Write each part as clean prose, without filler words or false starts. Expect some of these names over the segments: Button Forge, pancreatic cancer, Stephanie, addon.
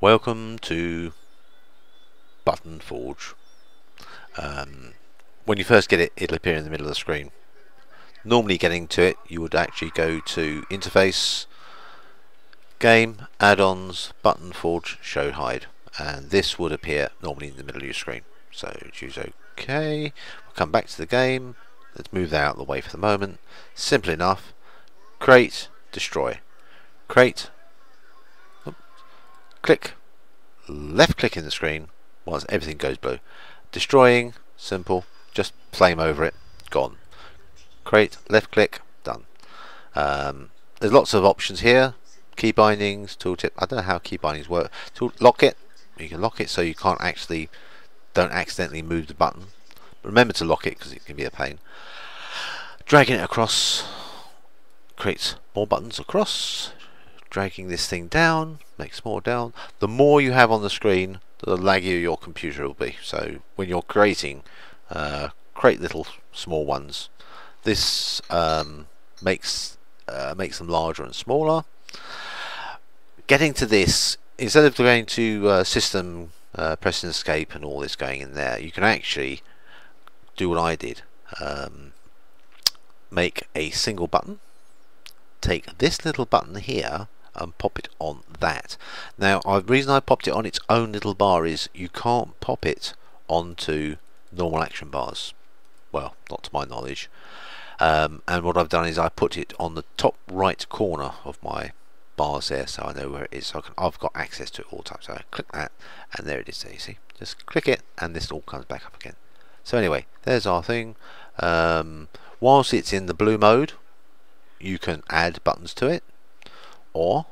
Welcome to Button Forge. When you first get it, it'll appear in the middle of the screen. Normally getting to it, you would actually go to Interface, Game, Add-ons, Button Forge, Show Hide, and this would appear normally in the middle of your screen. So choose OK, we'll come back to the game, let's move that out of the way for the moment. Simple enough, create, destroy, create, click, left click in the screen once everything goes blue. Destroying, simple, just flame over it, gone. Create, left click, done. There's lots of options here, key bindings, tooltip. I don't know how key bindings work. Lock it, you can lock it so you can't actually, don't accidentally move the button. Remember to lock it because it can be a pain. Dragging it across creates more buttons across. Dragging this thing down makes more down. The more you have on the screen, the laggier your computer will be. So when you're creating, create little small ones. This makes them larger and smaller. Getting to this, instead of going to system, pressing escape and all this going in there, you can actually do what I did. Make a single button, take this little button here and pop it on that. Now the reason I popped it on its own little bar is you can't pop it onto normal action bars, well, not to my knowledge. And what I've done is I put it on the top right corner of my bars there, so I know where it is, so I've got access to it all the time. So I click that and there it is. There, you see, just click it and this all comes back up again. So anyway, there's our thing. Whilst it's in the blue mode, you can add buttons to it, or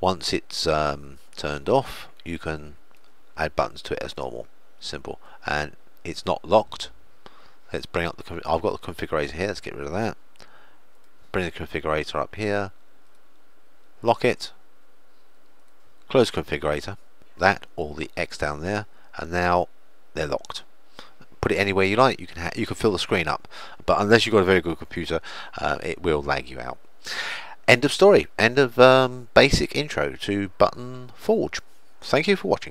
once it's turned off, you can add buttons to it as normal, simple, and it's not locked. Let's bring up the, I've got the configurator here, let's get rid of that. Bring the configurator up here, lock it, close configurator, that or the X down there, and now they're locked. Put it anywhere you like, you can fill the screen up, but unless you've got a very good computer, it will lag you out. End of story, end of basic intro to Button Forge. Thank you for watching.